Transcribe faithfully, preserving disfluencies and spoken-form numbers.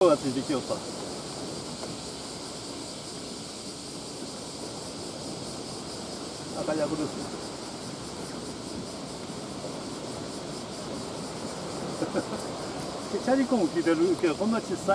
どうやってできよった？赤い役ですね。チャリコも聞いてるけど、こんな小さいの。